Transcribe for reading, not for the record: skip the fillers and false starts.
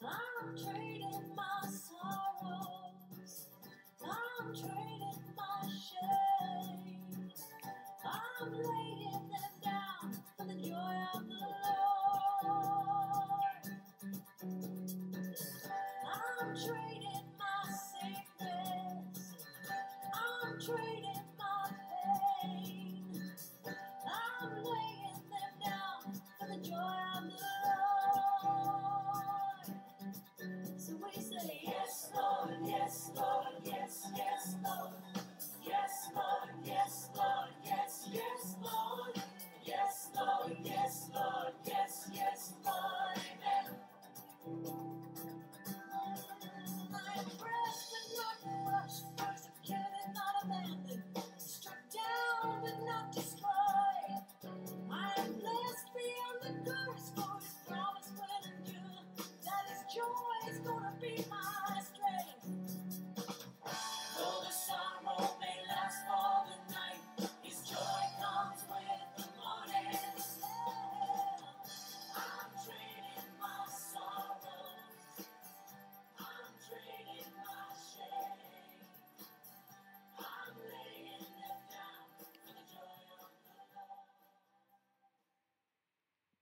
I'm trading my sorrows, I'm trading my shame, I'm laying them down for the joy of the Lord. I'm trading my sickness, I'm trading